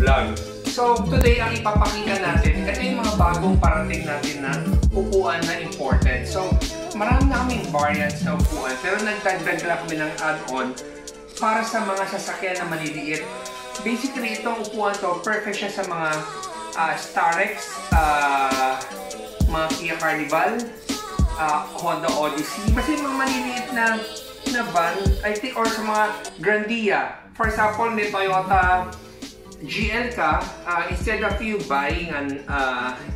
vlog. So today ang ipapakita natin, ito yung mga bagong parating natin na upuan na imported. So marami na kaming variants na upuan, pero nagdagdag lang kami ng add-on para sa mga sasakyan na maliliit. Basically, itong upuan to, perfect siya sa mga Starex, mga Kia Carnival, Honda Odyssey, basta mga maliliit na van, I think, or sa mga Grandia. For example, may Toyota GL ka, instead of you buying an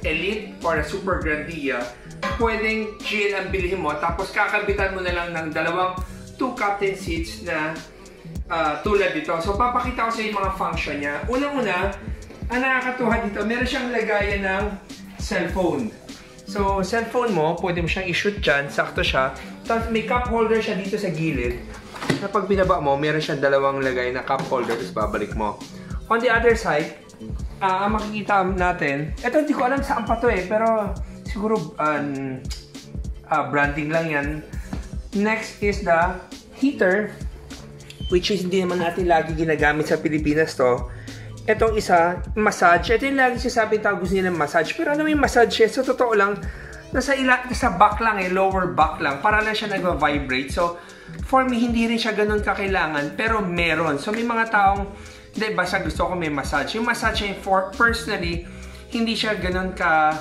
Elite or a Super Grandia, pwedeng GL ang bilhin mo, tapos kakabitan mo na lang ng dalawang 2 captain seats na tulad dito. So papakita ko sa inyo mga function niya. Unang-una, ang nakakatuwa dito, meron siyang lagayan ng cellphone. So cellphone mo, pwede mo siyang i-shoot dyan, sakto siya. Tapos may cup holder siya dito sa gilid. Na pag binaba mo, meron siyang dalawang lagay na cup holder, tapos babalik mo. On the other side, ang makikita natin, eto hindi ko alam saan pa to eh, pero siguro branding lang yan. Next is the heater, which is hindi naman natin lagi ginagamit sa Pilipinas to. Etong isa, massage. Ito yung lagi sasabing tao gusto nila massage. Pero ano yung massage siya? So, totoo lang, nasa back lang eh, lower back lang. Para lang siya nagva-vibrate. So, for me, hindi rin siya ganun kakailangan, pero meron. So, may mga taong, hindi, basta gusto ko may massage. Yung massage niya, for personally, hindi siya ganun ka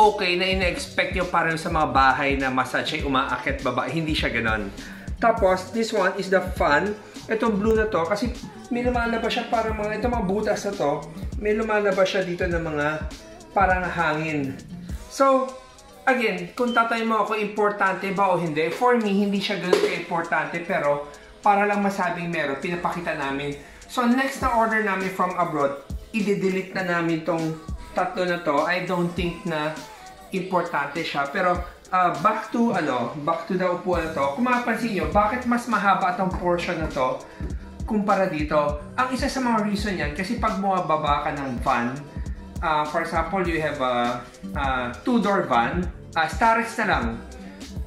okay na ina-expect nyo para sa mga bahay na massage ay umaakit baba. Hindi siya ganun. Tapos, this one is the fan. Itong blue na to, kasi may lumalabas siya para mga, itong mga butas na to, may lumalabas siya dito ng mga parang hangin. So, again, kung tatay mo ako, importante ba o hindi? For me, hindi siya ganun ka-importante, pero para lang masabing meron, pinapakita namin. So, next na order namin from abroad, i-delete na namin tong tatlo na to. I don't think na importante siya, pero back to the upuan na to. Kung mapansin nyo, bakit mas mahaba itong portion na to kumpara dito? Ang isa sa mga reason yan, kasi pag bumababa ka ng van, for example, you have a 2-door van, Starex na lang.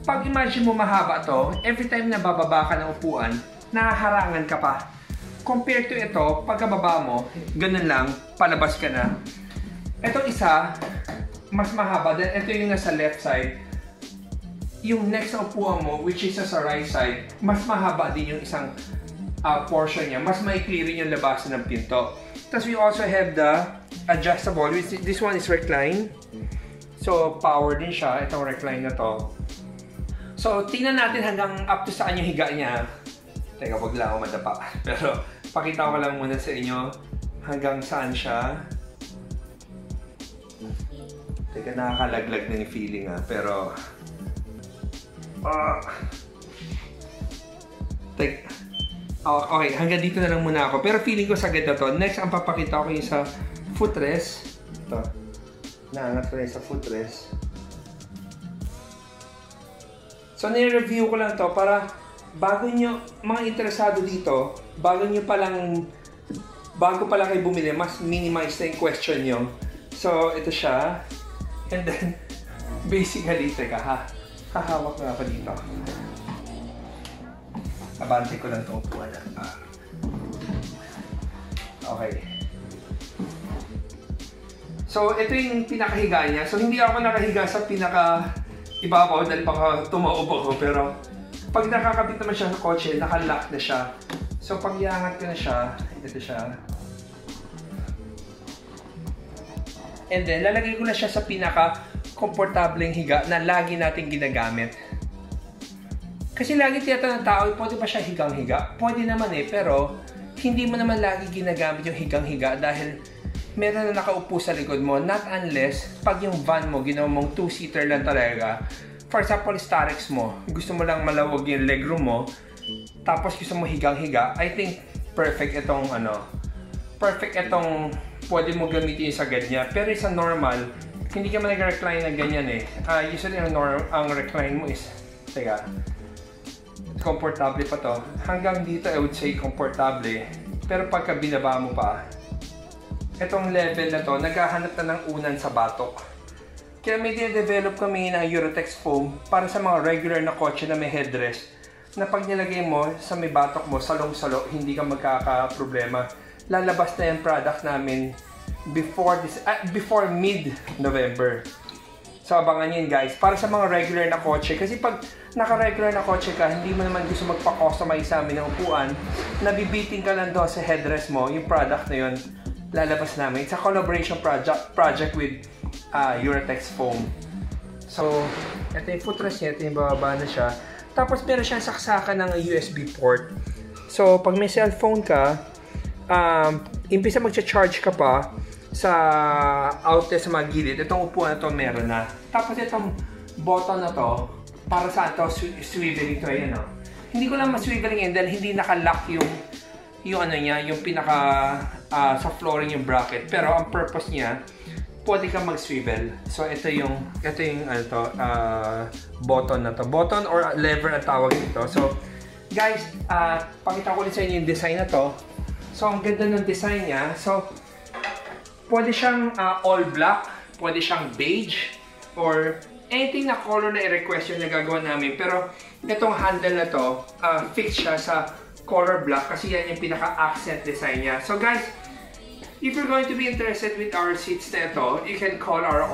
Pag imagine mo mahaba to, every time na bababa ka ng upuan, nahaharangan ka pa. Compared to ito, pagkababa mo, ganun lang, palabas ka na. Ito isa, mas mahaba. Then, ito yung nasa left side. Yung next na upuan mo, which is sa right side, mas mahaba din yung isang portion niya. Mas maikli rin yung labasan ng pinto. Tapos we also have the adjustable, which this one is recline. So, power din siya, itong recline na to. So, tingnan natin hanggang up to saan yung higa niya. Teka, wag lang ako madapa. Pero, pakita ko lang muna sa inyo hanggang saan siya. Teka, nakakalaglag na yung feeling ha, pero... okay, hanggang dito na lang muna ako. Pero feeling ko sagad na to. Next, ang papakita ko yung sa footrest. Ito. Naangat ko na yung sa footrest. So, nireview ko lang to para bago nyo, mga interesado dito, bago pa lang kayo bumili, mas minimize na yung question nyo. So, ito siya. And then, basically, teka ha. Hahawak na ako dito. Abante ko lang itong upuan. Okay. So, ito yung pinakahiga niya. So, hindi ako nakahiga sa pinaka-iba ko dahil baka tumaupo ko. Pero, pag nakakabit naman siya sa kotse, nakalock na siya. So, pag iangat ko na siya, ito siya. And then, lalagay ko na siya sa pinaka-komportableng higa na lagi natin ginagamit. Kasi lagi tinatanong ng tao, pwede ba siya higang-higa? Pwede naman eh, pero hindi mo naman lagi ginagamit yung higang-higa dahil meron na nakaupo sa likod mo. Not unless pag yung van mo, ginawa mong 2-seater lang talaga. For example, Starex mo, gusto mo lang malawag yung legroom mo, tapos gusto mo higang-higa, I think perfect itong pwede mo gamitin sa ganyan. Pero sa normal, hindi ka man nag-recline na ganyan eh. Usually ang recline mo is, teka, komportable pa to. Hanggang dito, I would say komportable. Pero pagka binaba mo pa, itong level na to, naghahanap na ng unan sa batok. Kaya may dine-develop kami ng Eurotex foam para sa mga regular na kotse na may headrest, na pag nilagay mo sa may batok mo, salong-salo, hindi ka magkakaproblema. lalabas na yung products namin before this before mid-November. So, abangan nyo yun, guys. Para sa mga regular na kotse. Kasi pag naka-regular na kotse ka, hindi mo naman gusto magpa-customize sa amin ng upuan. Nabibiting ka lang doon sa headrest mo. Yung product na yun, lalabas namin. It's a collaboration project with Eurotex foam. So, ito yung footrest niya. Ito yung bababa na siya. Tapos, meron siyang saksakan ng USB port. So, pag may cellphone ka, imbis na mag-charge ka pa, sa outlet sa mga gilid, itong upuan na to meron na. Tapos itong button na to, para saan to, swiveling to, ayan o. Hindi ko lang maswiveling yan dahil hindi nakalock yung ano niya, yung pinaka sa flooring yung bracket. Pero ang purpose niya, pwede kang mag-swivel. So ito yung ano to, button na to. Button or lever ang tawag nito. So guys, pakita ko ulit sa inyo yung design na to. So ang ganda ng design niya. So pwede siyang all black, pwede siyang beige, or anything na color na i-request yung nagagawa namin. Pero itong handle na to, fixed siya sa color black kasi yan yung pinaka-accent design niya. So guys, if you're going to be interested with our seats na ito, you can call our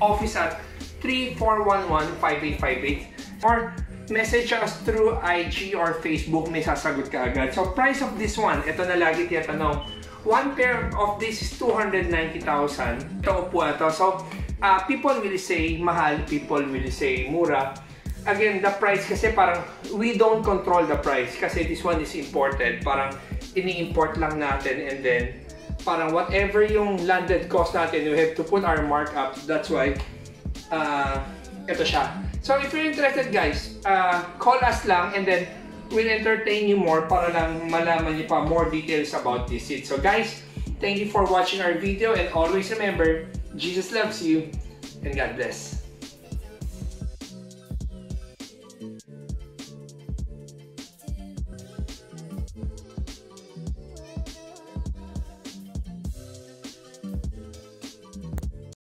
office at 3411-5858 or message us through IG or Facebook, may sasagot ka agad. So price of this one, ito na lagi tiyatanong. One pair of this is 290,000. Ito po ito. So, people will say mahal, people will say mura. Again, the price kasi parang we don't control the price kasi this one is imported. Parang ini-import lang natin and then parang whatever yung landed cost natin, we have to put our markup. That's why ito siya. So, if you're interested guys, call us lang and then we'll entertain you more para lang malaman niyo pa more details about this seat. So guys, thank you for watching our video and always remember, Jesus loves you and God bless.